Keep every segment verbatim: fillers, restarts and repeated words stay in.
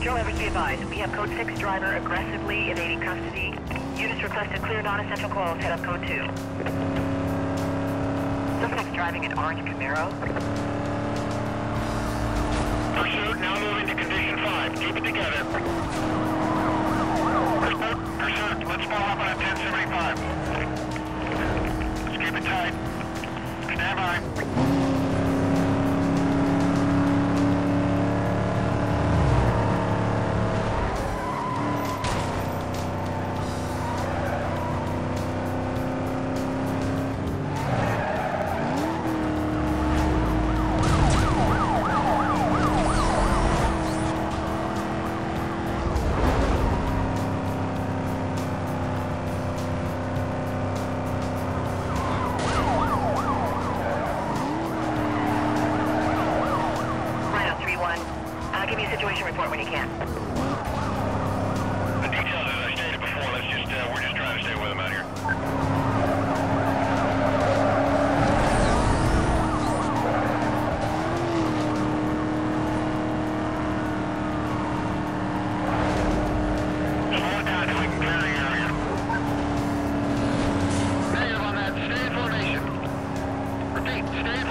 Patrol efforts be advised. We have Code six driver aggressively evading custody. Units requested clear non-essential calls. Head up Code two. Suspect's driving an orange Camaro. Pursuit now moving to Condition five. Keep it together. Pursuit, pursuit. Let's follow up on a ten seventy-five. Let's keep it tight. Stand by. I'll give you a situation report when you can. The details, as I stated before, let's just, uh, we're just trying to stay with them out here. Slow down so we can clear the area. Negative on that. Stay in formation. Repeat, stay in formation. Let's canvas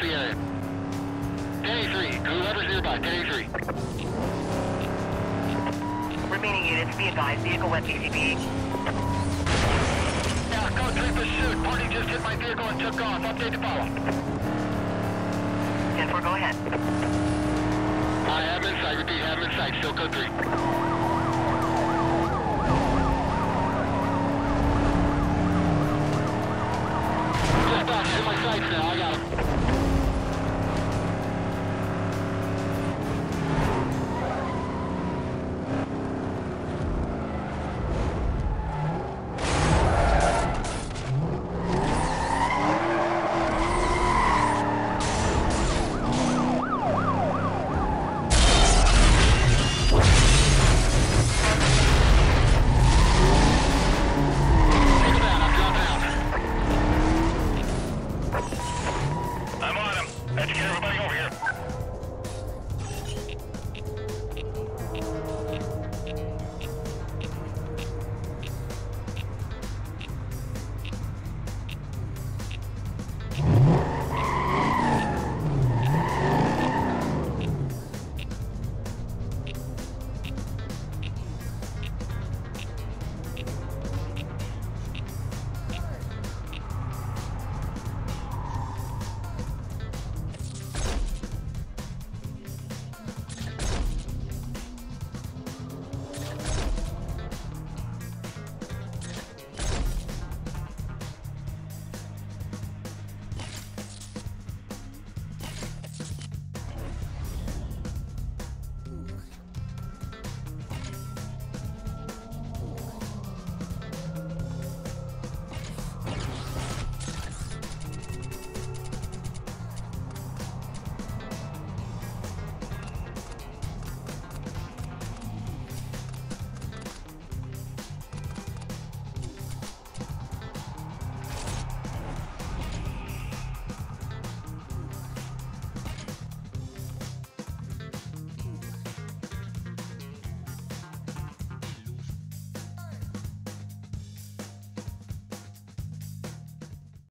the area. ten eighty-three, whoever's nearby, ten eighty-three. Remaining units, be advised, vehicle went P C B. Yeah, code three pursuit. Party just hit my vehicle and took off. Update to follow. ten four, go ahead. I have insight, repeat, have insight, still code three.